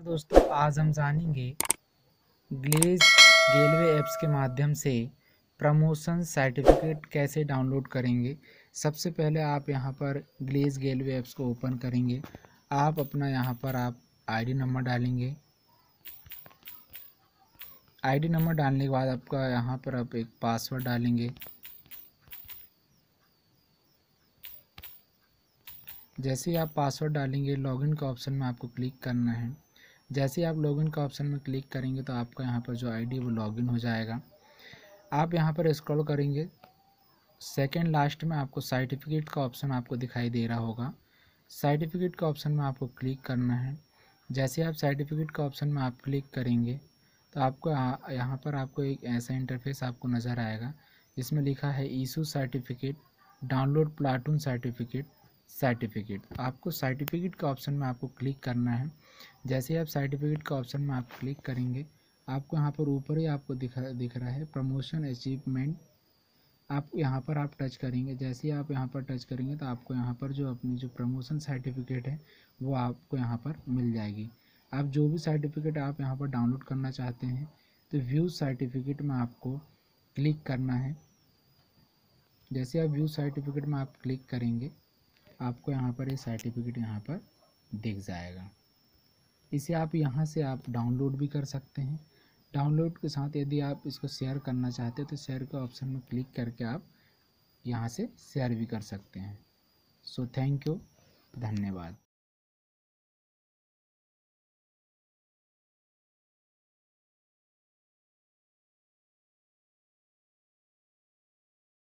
दोस्तों आज हम जानेंगे ग्लेज गेलवे ऐप्स के माध्यम से प्रमोशन सर्टिफिकेट कैसे डाउनलोड करेंगे। सबसे पहले आप यहां पर ग्लेज गेलवे ऐप्स को ओपन करेंगे। आप अपना यहां पर आप आईडी नंबर डालेंगे। आईडी नंबर डालने के बाद आपका यहां पर आप एक पासवर्ड डालेंगे। जैसे ही आप पासवर्ड डालेंगे लॉगिन का ऑप्शन में आपको क्लिक करना है। जैसे ही आप लॉगिन का ऑप्शन में क्लिक करेंगे तो आपका यहाँ पर जो आईडी वो लॉगिन हो जाएगा। आप यहाँ पर स्क्रॉल करेंगे, सेकंड लास्ट में आपको सर्टिफिकेट का ऑप्शन आपको दिखाई दे रहा होगा। सर्टिफिकेट का ऑप्शन में आपको क्लिक करना है। जैसे आप सर्टिफिकेट का ऑप्शन में आप क्लिक करेंगे तो आपको यहाँ पर आपको एक ऐसा इंटरफेस आपको नज़र आएगा जिसमें लिखा है इशू सर्टिफिकेट, डाउनलोड प्लाटून सर्टिफिकेट। आपको सर्टिफिकेट का ऑप्शन में आपको क्लिक करना है। जैसे ही आप सर्टिफिकेट का ऑप्शन में आप क्लिक करेंगे आपको यहाँ पर ऊपर ही आपको दिख रहा है प्रमोशन अचीवमेंट। आप यहाँ पर आप टच करेंगे। जैसे ही आप यहाँ पर टच करेंगे तो आपको यहाँ पर जो अपनी जो प्रमोशन सर्टिफिकेट है वो आपको यहाँ पर मिल जाएगी। आप जो भी सर्टिफिकेट आप यहाँ पर डाउनलोड करना चाहते हैं तो व्यू सर्टिफिकेट में आपको क्लिक करना है। जैसे आप व्यू सर्टिफिकेट में आप क्लिक करेंगे आपको यहाँ पर ये सर्टिफिकेट यहाँ पर दिख जाएगा। इसे आप यहाँ से आप डाउनलोड भी कर सकते हैं। डाउनलोड के साथ यदि आप इसको शेयर करना चाहते हैं तो शेयर के ऑप्शन में क्लिक करके आप यहाँ से शेयर भी कर सकते हैं। सो थैंक यू, धन्यवाद।